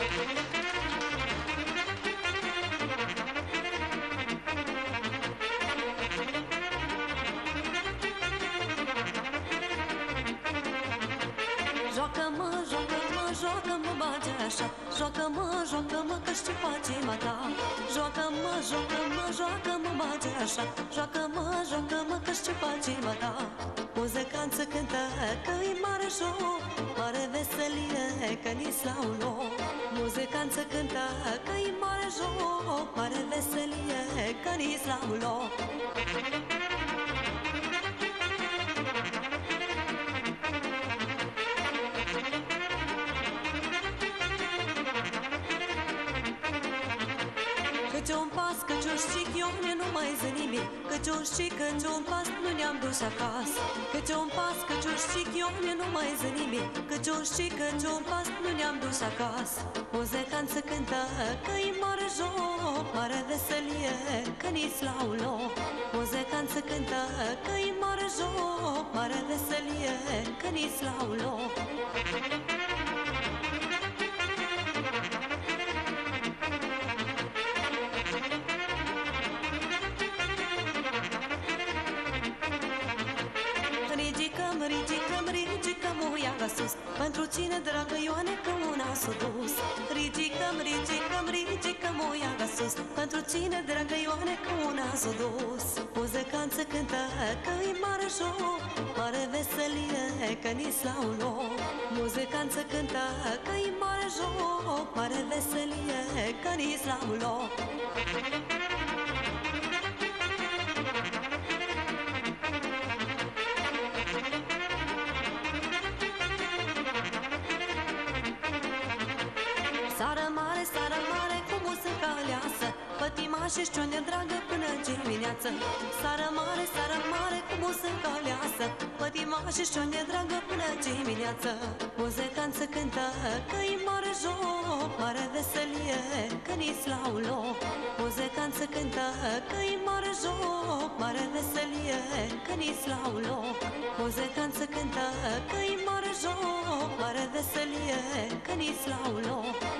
Joacă-mă, joacă-mă, joacă-mă, bage așa. Joacă-mă, joacă-mă, că știu patima ta. Joacă-mă, joacă-mă, joacă-mă, bage așa. Joacă-mă, joacă-mă, că știu patima ta. Muzicanță cântă că-i mare joc, mare veselie că ni s-a un loc. Muzicanță cântă că-i mare joc, mare veselie că ni s-a un loc. Căci-un pas, căci-un știc, eu nu mai zi nimic. Căci-un știc, căci-un pas, nu ne-am dus acasă. Căci-un pas, căci-un știc, eu nu mai zi nimic. Căci-un știc, căci-un pas, nu ne-am dus acasă. Muzicanță cântă că-i mare joc, mare veselie că ni-ți la un loc. Muzicanță cântă că-i mare joc, mare veselie că ni-ți la un loc. Ridicăm, ridicăm uiaga sus, pentru cine, dragă Ioane, că una s-o dus. Ridicăm, ridicăm, ridicăm uiaga sus, pentru cine, dragă Ioane, că una s-o dus. Muzicanță cântă că-i mare joc, mare veselie că ni s-a un loc. Muzicanță cântă că-i mare joc, mare veselie că ni s-a un loc. Sară mare cu muzică aleasă, Fătima și Șciune dragă până dimineață. Sară mare cu muzică aleasă, Fătima și Șciune dragă până dimineață. Muzicanță cântă că-i mare joc, mare veselie că ni-s la un loc. Muzicanță cântă că-i mare joc, mare veselie că ni-s la un loc. Muzicanță cântă că-i mare joc, mare veselie că ni-s la un loc.